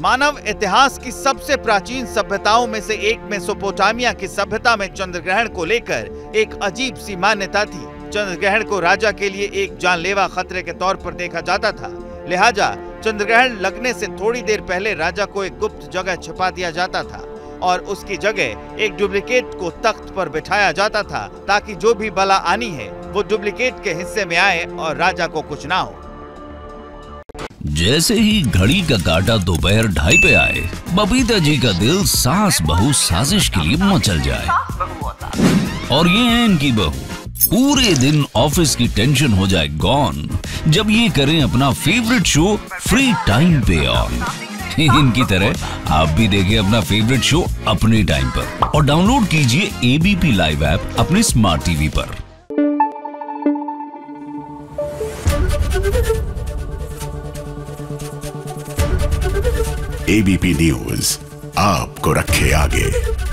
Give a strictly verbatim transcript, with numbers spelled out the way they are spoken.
मानव इतिहास की सबसे प्राचीन सभ्यताओं में से एक मेसोपोटामिया की सभ्यता में चंद्रग्रहण को लेकर एक अजीब सी मान्यता थी। चंद्रग्रहण को राजा के लिए एक जानलेवा खतरे के तौर पर देखा जाता था, लिहाजा चंद्रग्रहण लगने से थोड़ी देर पहले राजा को एक गुप्त जगह छिपा दिया जाता था और उसकी जगह एक डुप्लीकेट को तख्त पर बिठाया जाता था ताकि जो भी बला आनी है वो डुप्लीकेट के हिस्से में आए और राजा को कुछ ना हो। जैसे ही घड़ी का काटा दोपहर ढाई पे आए, बबीता जी का दिल सास बहु साजिश के लिए मचल जाए। और ये है इनकी बहू, पूरे दिन ऑफिस की टेंशन हो जाए गॉन जब ये करें अपना फेवरेट शो फ्री टाइम पे ऑन। इनकी तरह आप भी देखिए अपना फेवरेट शो अपने टाइम पर और डाउनलोड कीजिए एबीपी लाइव ऐप अपने स्मार्ट टीवी पर। एबीपी न्यूज़ आपको रखे आगे।